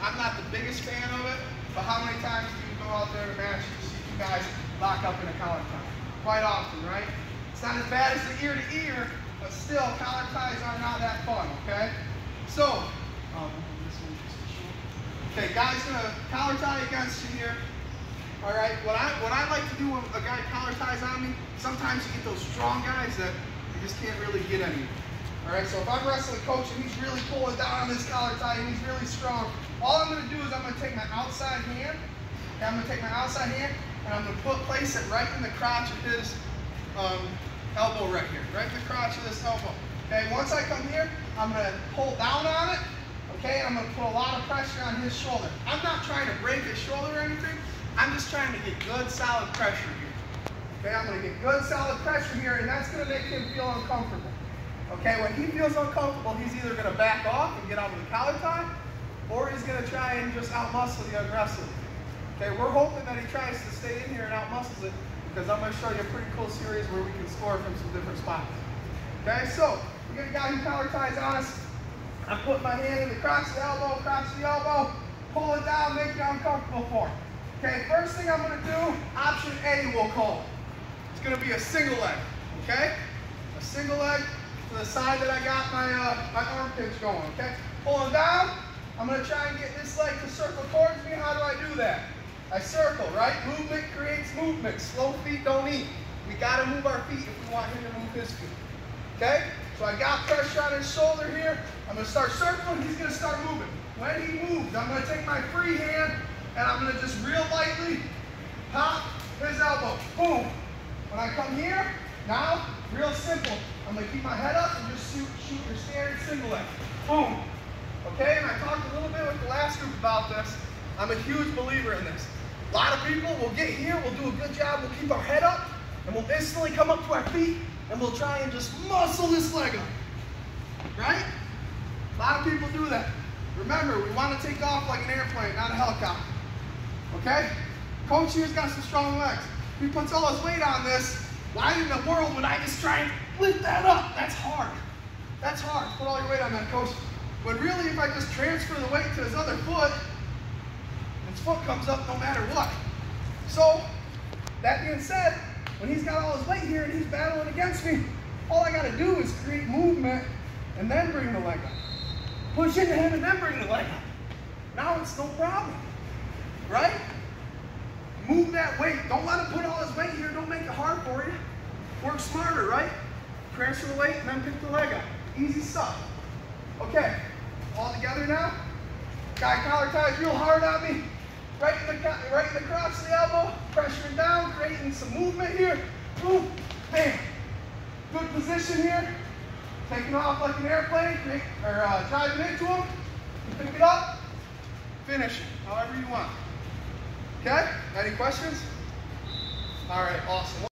I'm not the biggest fan of it, but how many times do you go out there to match and see you guys lock up in a collar tie? Quite often, right? It's not as bad as the ear to ear, but still, collar ties are not that fun, okay? So, this one's just too short. Okay, guy's gonna collar tie against you here. All right, what I like to do when a guy collar ties on me, sometimes you get those strong guys that you just can't really get anywhere. All right, so if I'm wrestling coach and he's really pulling down on this collar tie and he's really strong, all I'm gonna do is I'm gonna take my outside hand, and I'm gonna place it right in the crotch of his elbow right here, right in the crotch of this elbow. Okay, once I come here, I'm gonna pull down on it, okay, and I'm gonna put a lot of pressure on his shoulder. I'm not trying to break his shoulder or anything, I'm just trying to get good, solid pressure here. Okay, I'm gonna get good, solid pressure here, and that's gonna make him feel uncomfortable. Okay, when he feels uncomfortable, he's either going to back off and get out of the collar tie, or he's going to try and just out-muscle the other wrestler. Okay, we're hoping that he tries to stay in here and out-muscles it, because I'm going to show you a pretty cool series where we can score from some different spots. Okay, so we got a guy who collar ties on us. I'm putting my hand in the crotch of the elbow, pull it down, make it uncomfortable for him. Okay, first thing I'm going to do, option A we'll call. It's going to be a single leg, okay? A single leg. To the side that I got my my arm pinch going, okay? Pull him down, I'm gonna try and get this leg to circle towards me. How do I do that? I circle, right? Movement creates movement. Slow feet don't eat. We gotta move our feet if we want him to move his feet, okay? So I got pressure on his shoulder here. I'm gonna start circling, he's gonna start moving. When he moves, I'm gonna take my free hand and I'm gonna just real lightly pop his elbow, boom. When I come here, now, real simple. I'm gonna keep my head up and just shoot your standard single leg. Boom. Okay, and I talked a little bit with the last group about this. I'm a huge believer in this. A lot of people will get here, we'll do a good job, we'll keep our head up, and we'll instantly come up to our feet, and we'll try and just muscle this leg up. Right? A lot of people do that. Remember, we wanna take off like an airplane, not a helicopter. Okay? Coach here's got some strong legs. If he puts all his weight on this, why in the world would I just try and lift that up? That's hard. That's hard. Put all your weight on that, coach. But really, if I just transfer the weight to his other foot, his foot comes up no matter what. So, that being said, when he's got all his weight here and he's battling against me, all I got to do is create movement and then bring the leg up. Push into him and then bring the leg up. Now it's no problem. Right? Move that weight. Don't let him put all his weight here. Don't make it hard for you. Work smarter, right? Transfer the weight and then pick the leg up. Easy stuff. Okay, all together now. Guy collar ties real hard on me. Right in the crotch of the elbow. Pressuring down, creating some movement here. Boom, bam. Good position here. Taking off like an airplane, driving into him. Pick it up, finish it, however you want. Okay, any questions? All right, awesome.